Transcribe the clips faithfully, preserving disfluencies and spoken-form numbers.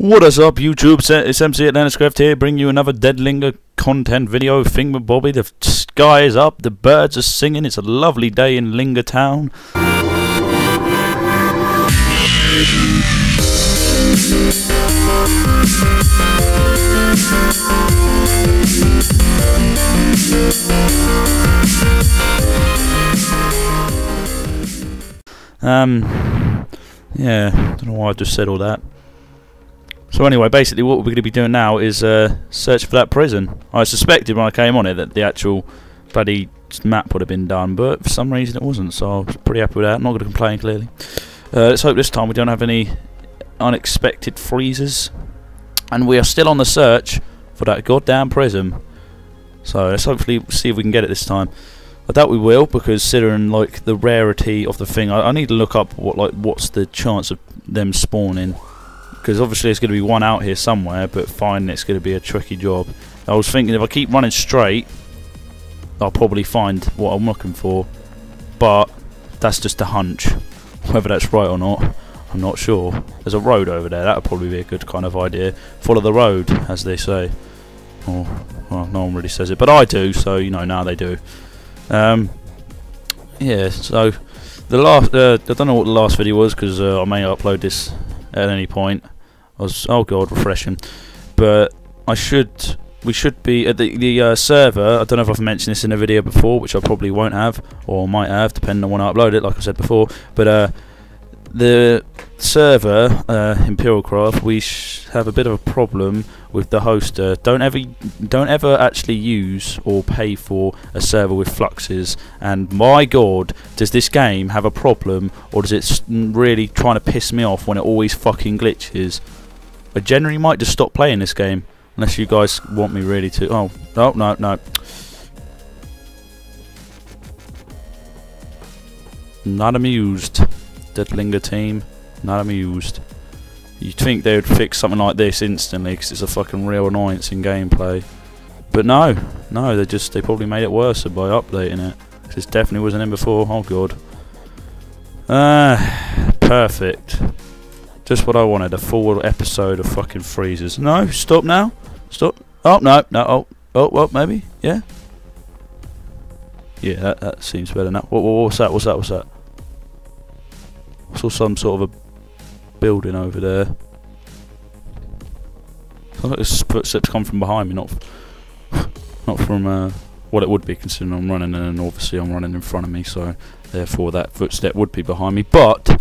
What is up, YouTube? It's MCAtlantisCraft here, bringing you another Dead Linger content video. Thing with Bobby. The sky is up, the birds are singing. It's a lovely day in Lingertown. Um, yeah, don't know why I just said all that. So anyway, basically what we're going to be doing now is uh, search for that prison. I suspected when I came on it that the actual bloody map would have been done, but for some reason it wasn't, so I was pretty happy with that. I'm not going to complain, clearly. Uh, let's hope this time we don't have any unexpected freezes. And we are still on the search for that goddamn prison. So let's hopefully see if we can get it this time. I doubt we will, because considering like the rarity of the thing, I, I need to look up what like what's the chance of them spawning. Because obviously there's going to be one out here somewhere, but finding it's going to be a tricky job. I was thinking if I keep running straight, I'll probably find what I'm looking for. But that's just a hunch. Whether that's right or not, I'm not sure. There's a road over there. That would probably be a good kind of idea. Follow the road, as they say. Or, well, no one really says it, but I do. So you know, now they do. Um, yeah. So the last, uh, I don't know what the last video was because uh, I may upload this at any point. I was oh god, refreshing. But I should, we should be at the the uh, server. I don't know if I've mentioned this in a video before, which I probably won't have, or might have, depending on when I upload it, like I said before. But uh, the server, uh, Imperialcraft, we sh have a bit of a problem with the hoster. Don't ever, don't ever actually use or pay for a server with fluxes. And my god, does this game have a problem, or does it really trying to piss me off when it always fucking glitches? I generally might just stop playing this game unless you guys want me really to. Oh, oh no, no. Not amused. Dead Linger team, not amused. You'd think they would fix something like this instantly, because it's a fucking real annoyance in gameplay. But no, no, they just they probably made it worse by updating it. Because this definitely wasn't in before. Oh god. Ah, perfect. Just what I wanted—a full episode of fucking freezes. No, stop now. Stop. Oh no, no. Oh, oh, well, maybe. Yeah. Yeah, that, that seems better now. What, what, what's that? What's that? What's that? I saw some sort of a building over there. I thought this footsteps come from behind me, not not from uh, what it would be, considering I'm running, and obviously I'm running in front of me, so therefore that footstep would be behind me. But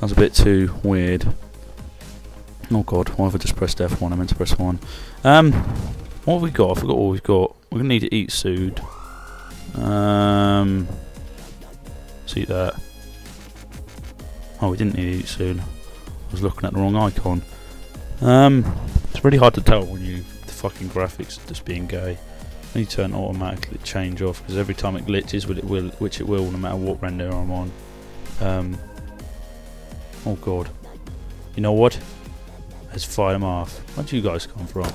sounds a bit too weird. Oh god, why have I just pressed F one? I meant to press one. Um, what have we got? I forgot what we've got. We're gonna need to eat food. Um, let's eat that. Oh, we didn't need to eat soon. I was looking at the wrong icon. Um, it's really hard to tell when you the fucking graphics are just being gay. Let me turn automatically change off, because every time it glitches, which it will, which it will, no matter what render I'm on. Um, oh god. You know what? Let's fight them off. Where'd you guys come from?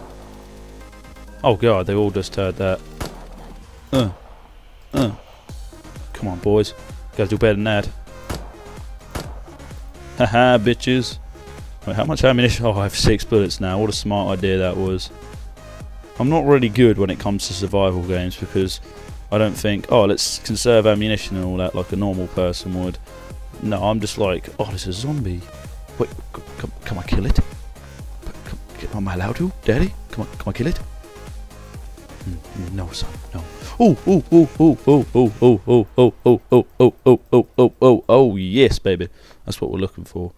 Oh god, they all just heard that. Uh, uh. Come on, boys. You guys do better than that. Haha, bitches. Wait, how much ammunition? Oh, I have six bullets now. What a smart idea that was. I'm not really good when it comes to survival games, because I don't think, oh, let's conserve ammunition and all that like a normal person would. No, I'm just like, oh, there's a zombie. Wait, come, come I kill it? Am I allowed to? Daddy? Come on, come I kill it? No, son, no. Oh, oh, oh, oh, oh, oh, oh, oh, oh, oh, oh, oh, oh, oh, oh, oh, oh, yes, baby. That's what we're looking for.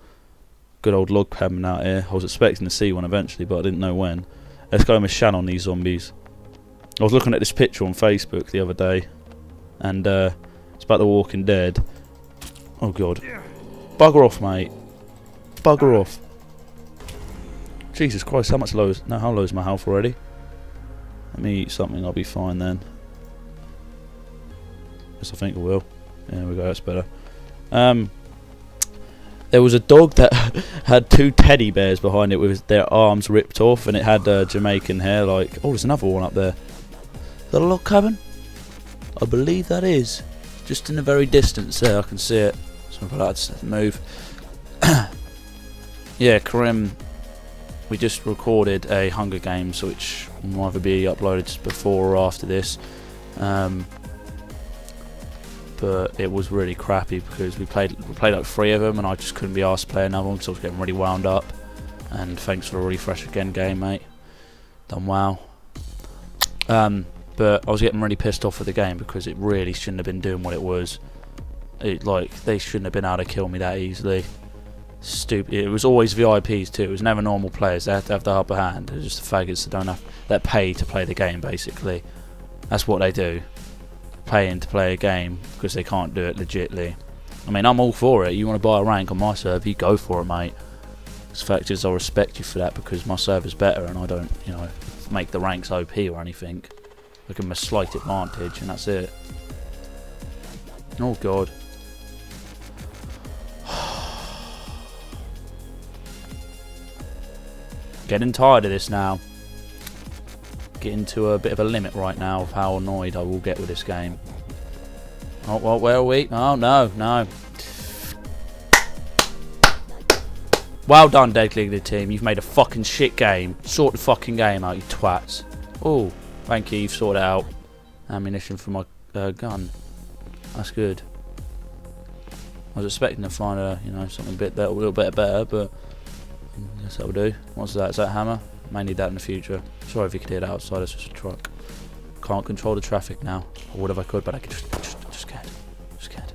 Good old log cabin out here. I was expecting to see one eventually, but I didn't know when. Let's go and shan on these zombies. I was looking at this picture on Facebook the other day, and uh, it's about The Walking Dead. Oh, God. Bugger off, mate. Bugger off. Jesus Christ, how much low is... No, how low is my health already? Let me eat something, I'll be fine then. Yes, I think I will. There we go, that's better. Um, there was a dog that had two teddy bears behind it with their arms ripped off, and it had uh, Jamaican hair like... Oh, there's another one up there. Is that a log cabin? I believe that is. Just in the very distance there, I can see it. Sorry about that, I just have to move. Yeah, Karim we just recorded a Hunger Games, which will either be uploaded before or after this. Um, but it was really crappy because we played we played like three of them, and I just couldn't be arsed to play another one, so I was getting really wound up. And thanks for the refresh again, game mate. Done well. Um, but I was getting really pissed off with the game because it really shouldn't have been doing what it was. It, like, they shouldn't have been able to kill me that easily. Stupid. It was always V I Ps too. It was never normal players. They had to have the upper hand. They're just the faggots that don't have that pay to play the game. Basically, that's what they do. Paying to play a game because they can't do it legitly. I mean, I'm all for it. You want to buy a rank on my server? You go for it, mate. The fact is, I respect you for that because my server's better, and I don't, you know, make the ranks O P or anything. I give them a slight advantage, and that's it. Oh god. Getting tired of this now. Getting to a bit of a limit right now of how annoyed I will get with this game. Oh, well, where are we? Oh, no, no. Well done, Dead Linger team. You've made a fucking shit game. Sort the fucking game out, you twats. Oh, thank you. You've sorted it out. Ammunition for my uh, gun. That's good. I was expecting to find a, you know, something a bit better, a little bit better, but. I guess that'll do. What's that? Is that a hammer? May need that in the future. Sorry if you could hear that outside, it's just a truck. Can't control the traffic now. I would if I could, but I could just, just, just can't. Just can't.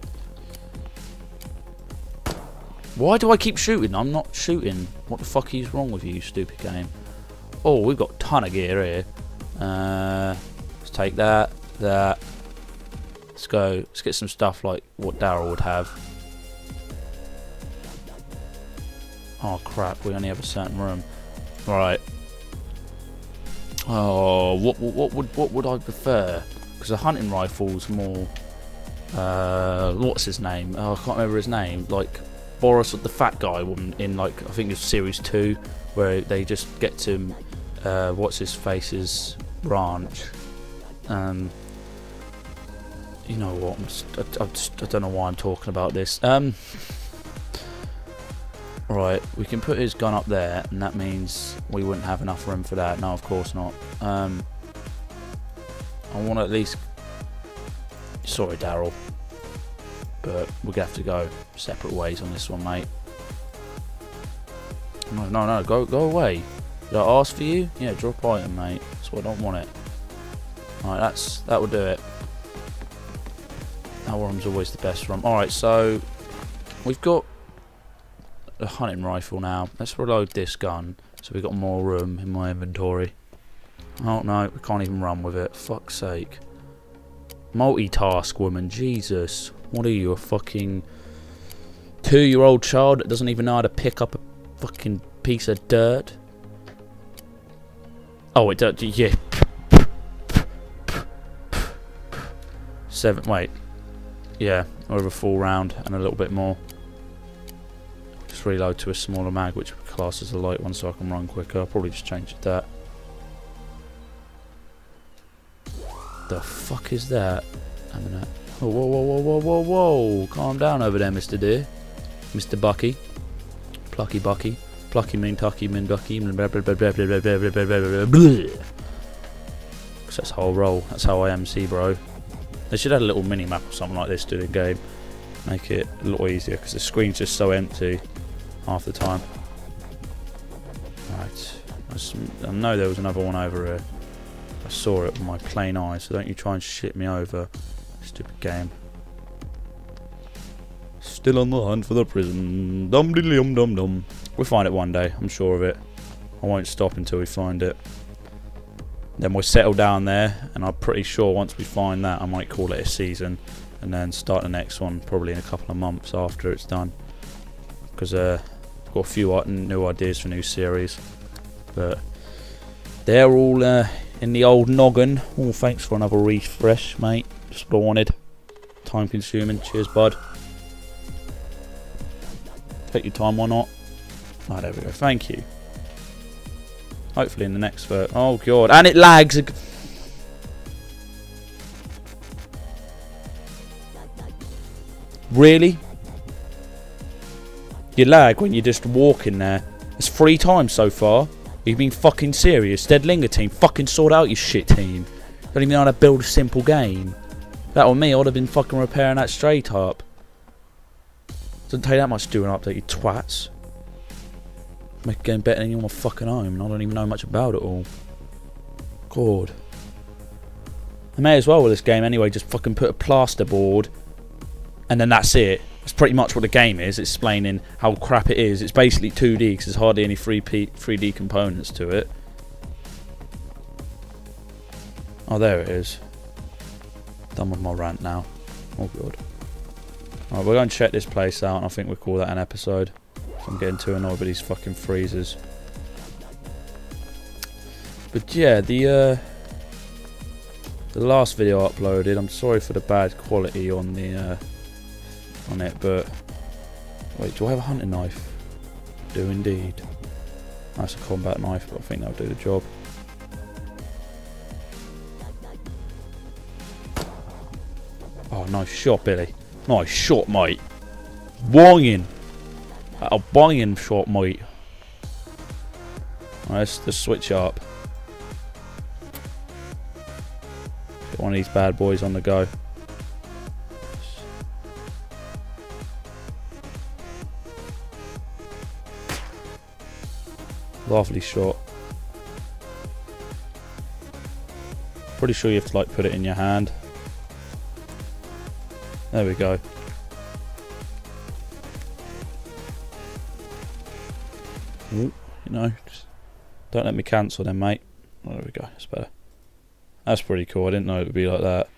Why do I keep shooting? I'm not shooting. What the fuck is wrong with you, you stupid game? Oh, we've got a ton of gear here. Uh, let's take that, that. Let's go. Let's get some stuff like what Daryl would have. Oh crap, we only have a certain room. Right. Oh, what, what, what would what would I prefer? Because the hunting rifle's more... Uh, what's his name? Oh, I can't remember his name. Like, Boris, the fat guy in, like, I think it's Series two, where they just get to uh, what's-his-face's ranch. Um, you know what, I'm just, I, I'm just, I don't know why I'm talking about this. Um... Right, we can put his gun up there, and that means we wouldn't have enough room for that. No, of course not. Um, I want to at least... Sorry, Daryl. But we're going to have to go separate ways on this one, mate. No, no, no, go, go away. Did I ask for you? Yeah, drop item, mate. That's why I don't want it. Alright, that's that will do it. That one's always the best room. Alright, so... We've got... a hunting rifle now. Let's reload this gun so we've got more room in my inventory. Oh no, we can't even run with it. Fuck's sake. Multitask woman, Jesus. What are you, a fucking two-year-old child that doesn't even know how to pick up a fucking piece of dirt? Oh, it does, yeah. Seven, wait. Yeah, over a full round and a little bit more. Reload to a smaller mag, which class as a light one, so I can run quicker. I'll probably just change it to that. The fuck is that? I mean, oh, whoa, whoa, whoa, whoa, whoa, whoa! Calm down over there, Mister Deer, Mister Bucky, Plucky Bucky, Plucky Moon Tucky Moon Ducky. Cause that's how I roll. That's how I M C, bro. They should add a little mini map or something like this to the game. Make it a lot easier because the screen's just so empty half the time. Right, I know there was another one over here. I saw it with my plain eyes, so don't you try and shit me over, stupid game. Still on the hunt for the prison. Dum de dum dum dum. We'll find it one day, I'm sure of it. I won't stop until we find it. Then we'll settle down there, and I'm pretty sure once we find that, I might call it a season. And then start the next one probably in a couple of months after it's done, because uh, I've got a few new ideas for new series, but they're all uh, in the old noggin. Oh, thanks for another refresh, mate. Just what I wanted. Time consuming. Cheers, bud. Take your time, why not? Ah, there we go. Thank you. Hopefully in the next vote. Oh god, and it lags. Really? You lag when you just walk in there. It's three times so far. Are you being fucking serious? Dead Linger team, fucking sort out your shit team. Don't even know how to build a simple game. That or me, I would have been fucking repairing that straight up. Doesn't take that much to do an update, you twats. Make a game better than you on my fucking home, and I don't even know much about it all. God. I may as well with this game anyway, just fucking put a plasterboard, and then that's it. That's pretty much what the game is, explaining how crap it is. It's basically two D, because there's hardly any three D components to it. Oh, there it is. Done with my rant now. Oh, God. Alright, we're going to check this place out, and I think we'll call that an episode. I'm getting too annoyed with these fucking freezers. But yeah, the uh, the last video I uploaded, I'm sorry for the bad quality on the uh, on it, but wait, do I have a hunting knife? I do indeed. That's a combat knife, but I think that'll do the job. Oh, nice shot, Billy. Nice shot, mate. Wonging. A banging shot, mate. Right, let's just switch up. Get one of these bad boys on the go. Lovely shot. Pretty sure you have to like put it in your hand. There we go. You know, just don't let me cancel them, mate. Oh, there we go, that's better. That's pretty cool, I didn't know it would be like that.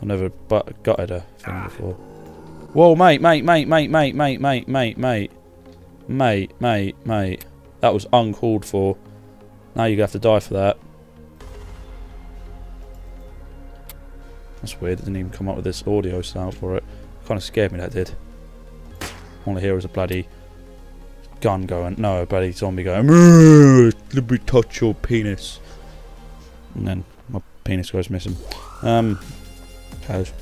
I've never but gutted a thing before. Whoa, mate, mate, mate, mate, mate, mate, mate, mate, mate. Mate, mate, mate. That was uncalled for. Now you're going to have to die for that. That's weird, it didn't even come up with this audio sound for it. Kind of scared me, that did. All I hear is a bloody gun going, no, a bloody zombie going, let me touch your penis. And then my penis goes missing. Um, goes.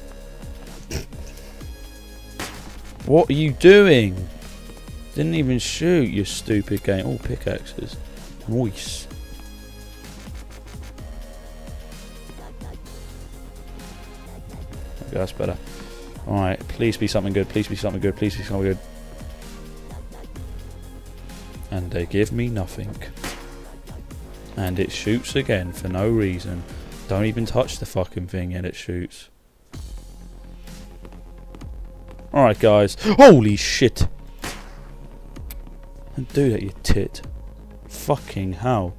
What are you doing? Didn't even shoot, you stupid game. All pickaxes. Nice. Okay, that's better. Alright, please be something good, please be something good, please be something good. And they give me nothing. And it shoots again for no reason. Don't even touch the fucking thing and it shoots. Alright guys. Holy shit! Don't do that, you tit. Fucking hell.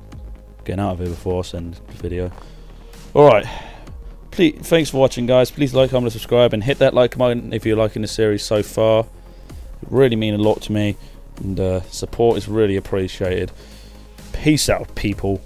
Getting out of here before I send the video. Alright. Please, thanks for watching, guys. Please like, comment, subscribe, and hit that like button if you're liking the series so far. It really means a lot to me, and uh, support is really appreciated. Peace out, people.